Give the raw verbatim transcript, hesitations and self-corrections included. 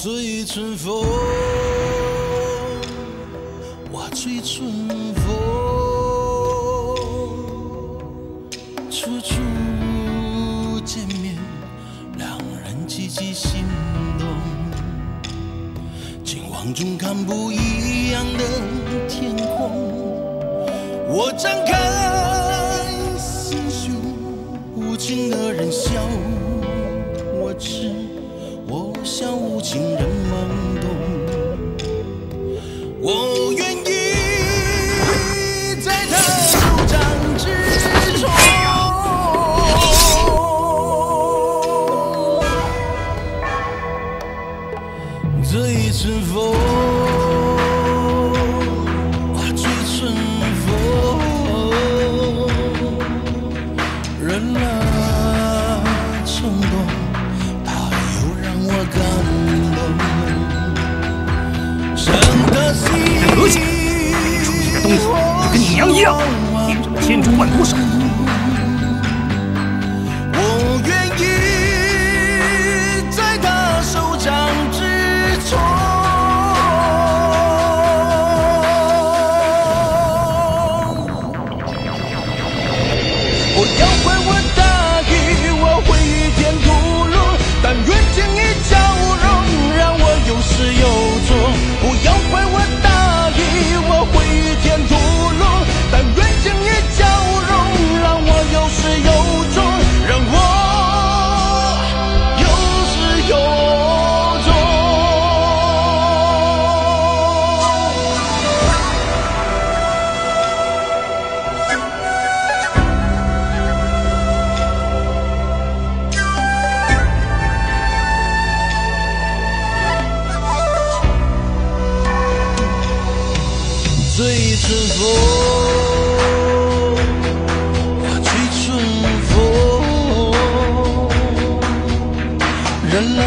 醉春风，我醉春风。处处见面，让人极其心动。惊慌中看不一样的天空，我张开心胸，无情的人笑我痴。 我笑无情人懵懂，我愿意在他手掌之中，这一阵风，化作春风，人啊，冲动。 这德行，出什么东西，跟你娘一样，变成了千株万朵少。我愿意在他手掌之中，我要还我大义，我会一片屠戮，但愿情义交融，让我有始有终。不要还我。 春风，我吹春风，人啊。